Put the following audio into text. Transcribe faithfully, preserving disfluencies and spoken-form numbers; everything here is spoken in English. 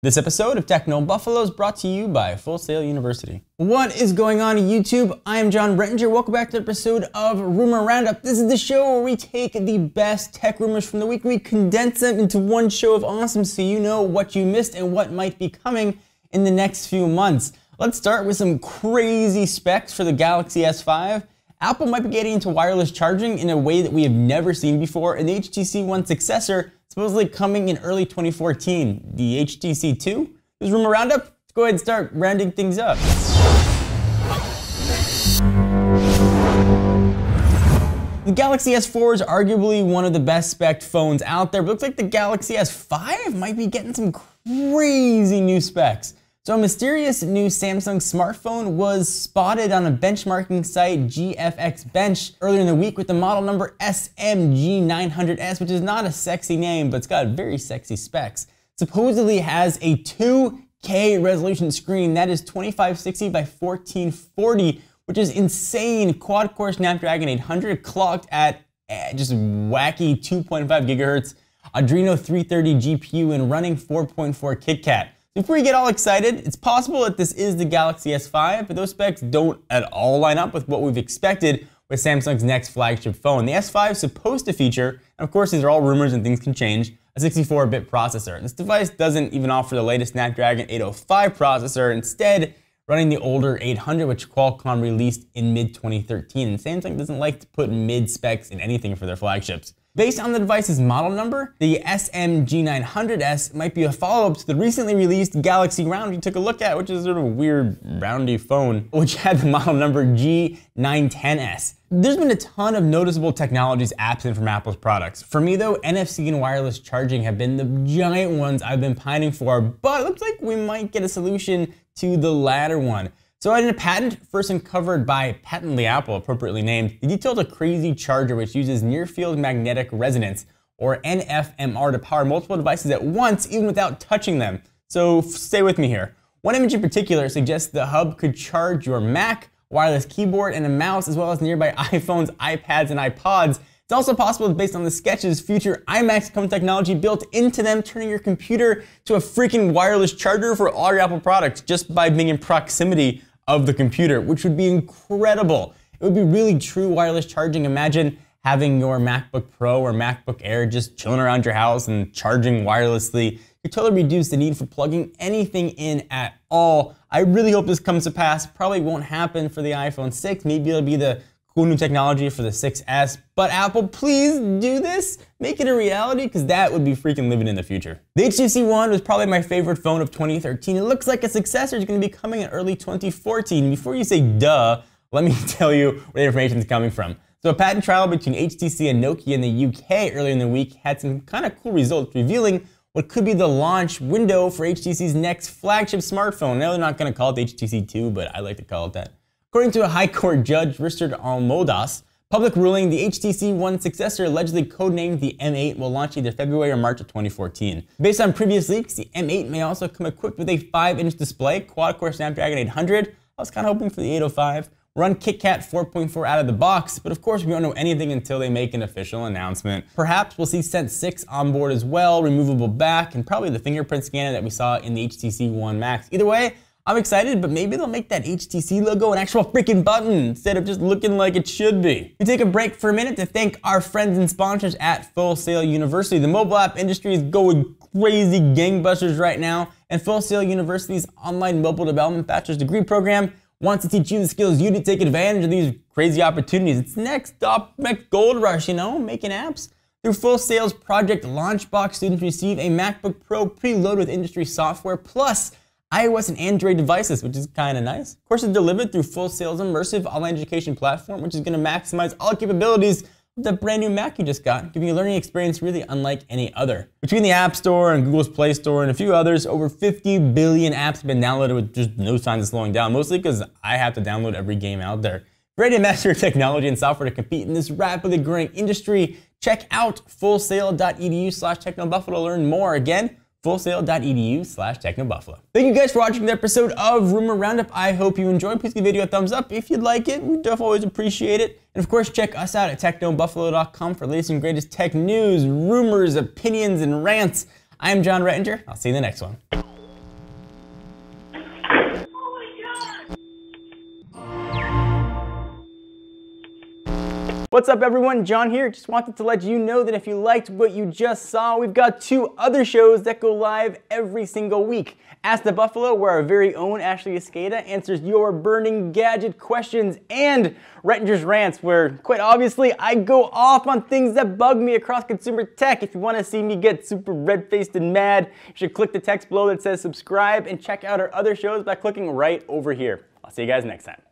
This episode of Technobuffalo is brought to you by Full Sail University. What is going on YouTube? I am Jon Rettinger. Welcome back to an episode of Rumor Roundup. This is the show where we take the best tech rumors from the week, we condense them into one show of awesome so you know what you missed and what might be coming in the next few months. Let's start with some crazy specs for the Galaxy S five. Apple might be getting into wireless charging in a way that we have never seen before, and the H T C One successor supposedly coming in early twenty fourteen, the H T C two. This Rumor Roundup, let's go ahead and start rounding things up. The Galaxy S four is arguably one of the best spec'd phones out there, but looks like the Galaxy S five might be getting some crazy new specs. So a mysterious new Samsung smartphone was spotted on a benchmarking site, G F X Bench, earlier in the week with the model number S M G nine hundred S, which is not a sexy name, but it's got very sexy specs. Supposedly has a two K resolution screen, that is twenty-five sixty by fourteen forty, which is insane. Quad-core Snapdragon eight hundred clocked at eh, just wacky two point five gigahertz, Adreno three thirty G P U, and running four point four KitKat. Before you get all excited, it's possible that this is the Galaxy S five, but those specs don't at all line up with what we've expected with Samsung's next flagship phone. The S five is supposed to feature, and of course these are all rumors and things can change, a sixty-four bit processor. And this device doesn't even offer the latest Snapdragon eight oh five processor, instead running the older eight hundred, which Qualcomm released in mid twenty thirteen. And Samsung doesn't like to put mid specs in anything for their flagships. Based on the device's model number, the S M G nine hundred S might be a follow-up to the recently released Galaxy Round we took a look at, which is sort of a weird roundy phone, which had the model number G nine ten S. There's been a ton of noticeable technologies absent from Apple's products. For me though, N F C and wireless charging have been the giant ones I've been pining for, but it looks like we might get a solution to the latter one. So in a patent first uncovered by Patently Apple, appropriately named, they detailed a crazy charger which uses near-field magnetic resonance, or N F M R, to power multiple devices at once even without touching them. So stay with me here. One image in particular suggests the hub could charge your Mac, wireless keyboard, and a mouse, as well as nearby iPhones, iPads, and iPods. It's also possible that based on the sketches, future iMacs come technology built into them, turning your computer to a freaking wireless charger for all your Apple products just by being in proximity of the computer, which would be incredible. It would be really true wireless charging. Imagine having your MacBook Pro or MacBook Air just chilling around your house and charging wirelessly. You totally reduce the need for plugging anything in at all. I really hope this comes to pass. Probably won't happen for the iPhone six. Maybe it'll be the cool new technology for the six S, but Apple, please do this. Make it a reality, because that would be freaking living in the future. The H T C One was probably my favorite phone of twenty thirteen. It looks like a successor is going to be coming in early twenty fourteen. Before you say duh, let me tell you where the information is coming from. So a patent trial between H T C and Nokia in the U K earlier in the week had some kind of cool results revealing what could be the launch window for H T C's next flagship smartphone. Now they're not going to call it H T C two, but I like to call it that. According to a high court judge, Richard Almodas, public ruling, the H T C One successor, allegedly codenamed the M eight, will launch either February or March of twenty fourteen. Based on previous leaks, the M eight may also come equipped with a five inch display, quad-core Snapdragon eight hundred. I was kind of hoping for the eight oh five. Run KitKat four point four out of the box, but of course we don't know anything until they make an official announcement. Perhaps we'll see Sense six on board as well, removable back, and probably the fingerprint scanner that we saw in the H T C One Max. Either way, I'm excited, but maybe they'll make that H T C logo an actual freaking button instead of just looking like it should be. We take a break for a minute to thank our friends and sponsors at Full Sail University. The mobile app industry is going crazy gangbusters right now, and Full Sail University's online mobile development bachelor's degree program wants to teach you the skills you need to take advantage of these crazy opportunities. It's next stop, next gold rush, you know, making apps. Through Full Sail's Project Launchbox, students receive a MacBook Pro preloaded with industry software, plus iOS and Android devices, which is kind of nice. Courses delivered through Full Sail's immersive online education platform, which is going to maximize all capabilities of the brand new Mac you just got, giving you a learning experience really unlike any other. Between the App Store and Google's Play Store and a few others, over fifty billion apps have been downloaded with just no signs of slowing down, mostly because I have to download every game out there. Ready to master technology and software to compete in this rapidly growing industry? Check out full sail dot e d u slash technobuffalo to learn more. Again, full sail dot e d u slash technobuffalo. Thank you guys for watching the episode of Rumor Roundup. I hope you enjoyed. Please give the video a thumbs up if you'd like it. We definitely always appreciate it. And of course, check us out at techno buffalo dot com for the latest and greatest tech news, rumors, opinions, and rants. I'm Jon Rettinger. I'll see you in the next one. What's up everyone, Jon here. Just wanted to let you know that if you liked what you just saw, we've got two other shows that go live every single week. Ask the Buffalo, where our very own Ashley Escada answers your burning gadget questions, and Rettinger's Rants, where quite obviously I go off on things that bug me across consumer tech. If you want to see me get super red-faced and mad, you should click the text below that says subscribe and check out our other shows by clicking right over here. I'll see you guys next time.